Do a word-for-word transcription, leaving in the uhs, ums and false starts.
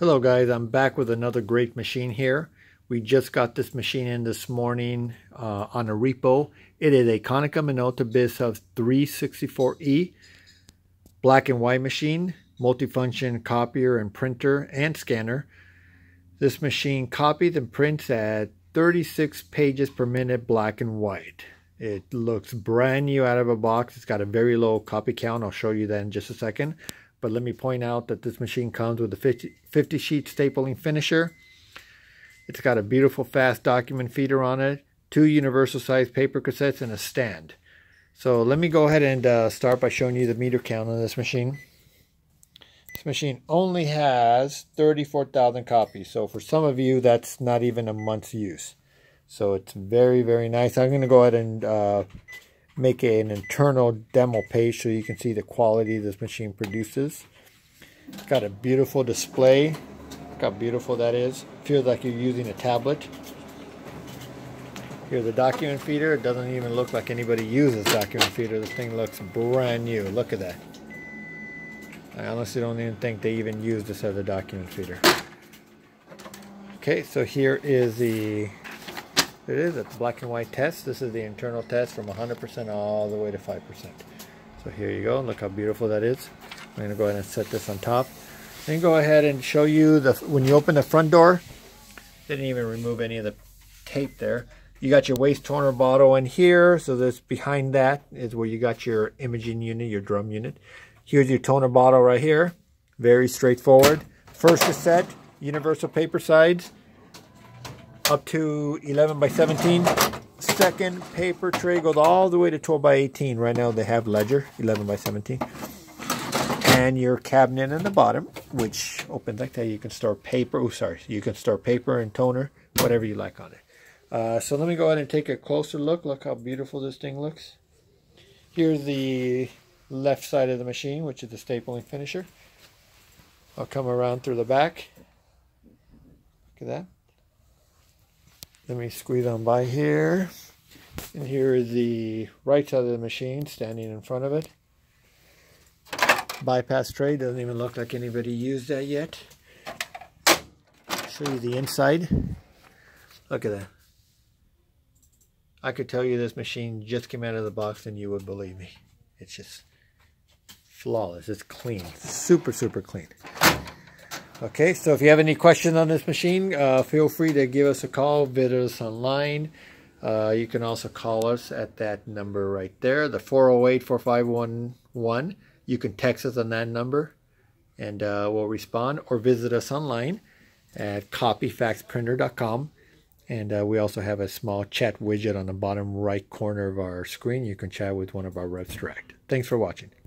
Hello guys, I'm back with another great machine here. We just got this machine in this morning uh, on a repo. It is a Konica Minolta Bizhub three sixty-four E black and white machine, multifunction copier and printer and scanner. This machine copies and prints at thirty-six pages per minute black and white. It looks brand new out of a box. It's got a very low copy count. I'll show you that in just a second. But let me point out that this machine comes with a fifty, fifty sheet stapling finisher. It's got a beautiful fast document feeder on it, two universal size paper cassettes, and a stand. So let me go ahead and uh, start by showing you the meter count on this machine. This machine only has thirty-four thousand copies. So for some of you, that's not even a month's use. So it's very, very nice. I'm going to go ahead and Uh, make an internal demo page so you can see the quality this machine produces. It's got a beautiful display. Look how beautiful that is. Feels like you're using a tablet. Here's the document feeder. It doesn't even look like anybody uses document feeder. This thing looks brand new. Look at that. I honestly don't even think they even use this as a document feeder. Okay, so here is the It is it's black and white test. This is the internal test from one hundred percent all the way to five percent. So here you go. Look how beautiful that is. I'm going to go ahead and set this on top. Then go ahead and show you the when you open the front door. Didn't even remove any of the tape there. You got your waste toner bottle in here. So this behind that is where you got your imaging unit, your drum unit. Here's your toner bottle right here. Very straightforward. First cassette, universal paper sides, up to eleven by seventeen. Second paper tray goes all the way to twelve by eighteen. Right now they have ledger, eleven by seventeen. And your cabinet in the bottom, which opens like that. You can store paper. Oh, sorry. You can store paper and toner, whatever you like on it. Uh, so let me go ahead and take a closer look. Look how beautiful this thing looks. Here's the left side of the machine, which is the stapling finisher. I'll come around through the back. Look at that. Let me squeeze on by here. And here is the right side of the machine, standing in front of it. Bypass tray, doesn't even look like anybody used that yet. Show you the inside. Look at that. I could tell you this machine just came out of the box and you would believe me. It's just flawless. It's clean. Super, super clean. Okay, so if you have any questions on this machine, uh, feel free to give us a call, visit us online. Uh, you can also call us at that number right there, the four oh eight, four five one one. You can text us on that number, and uh, we'll respond, or visit us online at copy fax printer dot com. And uh, we also have a small chat widget on the bottom right corner of our screen. You can chat with one of our reps direct. Thanks for watching.